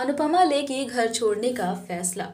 अनुपमा लेगी घर छोड़ने का फैसला।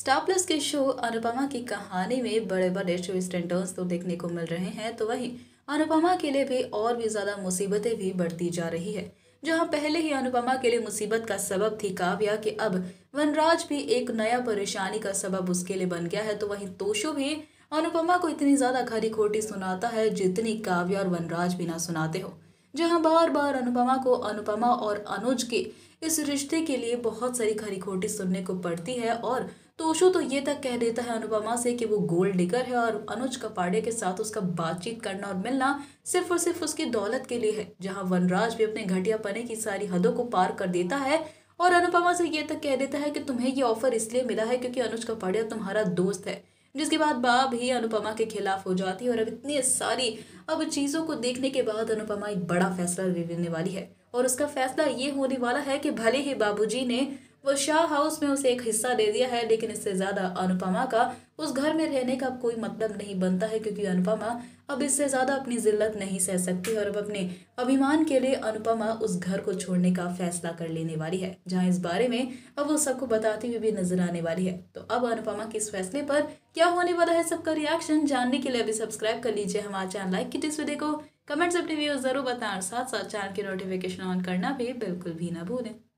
स्टार प्लस के शो अनुपमा की कहानी में बड़े बड़े ट्विस्ट एंड टर्न्स तो देखने को मिल रहे हैं, तो वहीं अनुपमा के लिए भी और भी ज़्यादा मुसीबतें भी बढ़ती जा रही है। जहां पहले ही अनुपमा के लिए मुसीबत का सबब थी काव्या, कि अब वनराज भी एक नया परेशानी का सबब उसके लिए बन गया है, तो वहीं तोशो भी अनुपमा को इतनी ज़्यादा खरी खोटी सुनाता है जितनी काव्या और वनराज भी ना सुनाते हो। जहां बार बार अनुपमा को अनुपमा और अनुज के इस रिश्ते के लिए बहुत सारी खरी खोटी सुनने को पड़ती है, और तोशो तो ये तक कह देता है अनुपमा से कि वो गोल्ड डिगर है और अनुज कपाड़िया के साथ उसका बातचीत करना और मिलना सिर्फ और सिर्फ उसकी दौलत के लिए है। जहां वनराज भी अपने घटियापने की सारी हदों को पार कर देता है और अनुपमा से ये तक कह देता है कि तुम्हें ये ऑफर इसलिए मिला है क्योंकि अनुज कपाड़िया तुम्हारा दोस्त है, जिसके बाद बाप ही अनुपमा के खिलाफ हो जाती है। और अब इतनी सारी अब चीज़ों को देखने के बाद अनुपमा एक बड़ा फैसला लेने वाली है, और उसका फैसला ये होने वाला है कि भले ही बाबूजी ने वो शाह हाउस में उसे एक हिस्सा दे दिया है, लेकिन इससे ज़्यादा अनुपमा का उस घर में रहने का कोई मतलब नहीं बनता है, क्योंकि अनुपमा अब इससे ज़्यादा अपनी जिल्लत नहीं सह सकती। और अब अपने अभिमान के लिए अनुपमा उस घर को छोड़ने का फैसला कर लेने वाली है, जहां इस बारे में अब वो सबको बताती हुई भी नजर आने वाली है। तो अब अनुपमा के इस फैसले पर क्या होने वाला है सबका रिएक्शन, जानने के लिए अभी सब्सक्राइब कर लीजिए हमारा चैनल, लाइक कीजिए इस वीडियो को, कमेंट्स अपने व्यू जरूर बताएं और साथ साथ चैनल की नोटिफिकेशन ऑन करना भी बिल्कुल भी ना भूलें।